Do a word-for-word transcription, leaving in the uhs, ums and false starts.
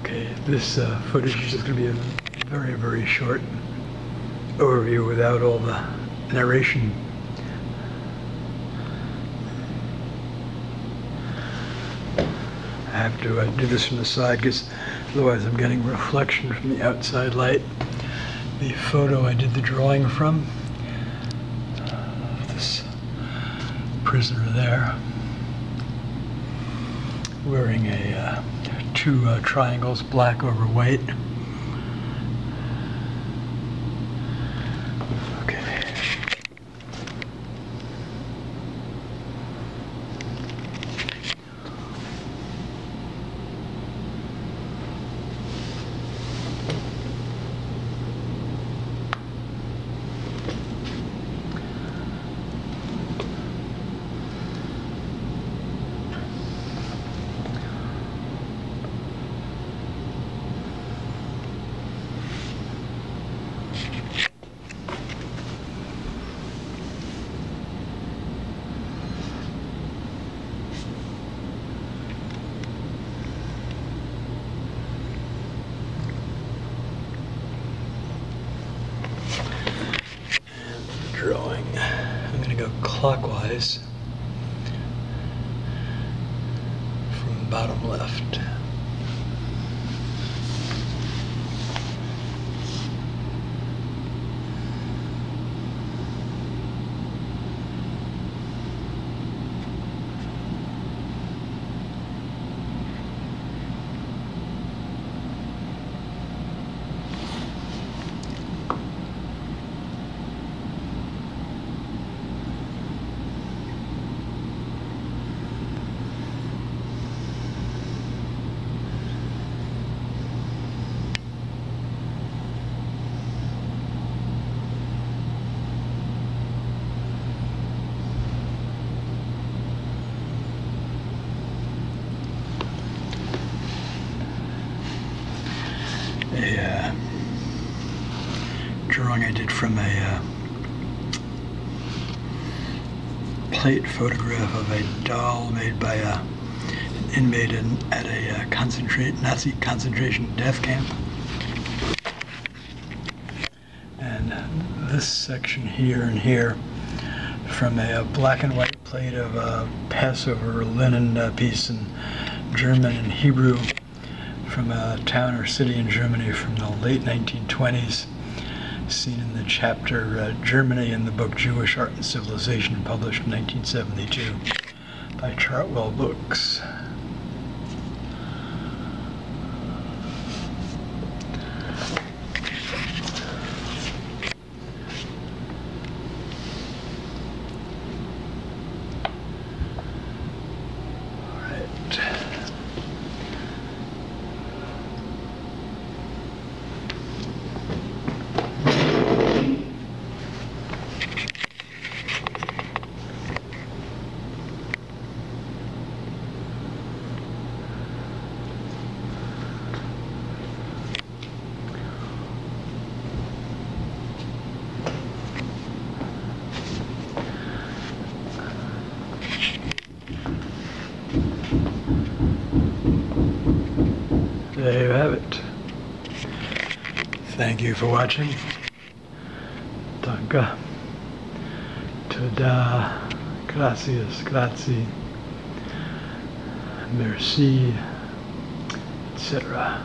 Okay, this uh, footage is just going to be a very, very short overview without all the narration. I have to uh, do this from the side because otherwise I'm getting reflection from the outside light. The photo I did the drawing from, uh, this prisoner there, wearing a uh, two uh, triangles, black over white. Okay. Drawing. I'm going to go clockwise from the bottom left. A uh, drawing I did from a uh, plate photograph of a doll made by a, an inmate in, at a uh, concentrate, Nazi concentration death camp. And this section here and here from a, a black and white plate of a Passover linen uh, piece in German and Hebrew, from a town or city in Germany from the late nineteen twenties, seen in the chapter uh, Germany in the book Jewish Art and Civilization, published in nineteen seventy-two by Chartwell Books. There you have it. Thank you for watching. Danke. Tada. Gracias. Grazie. Merci. et cetera.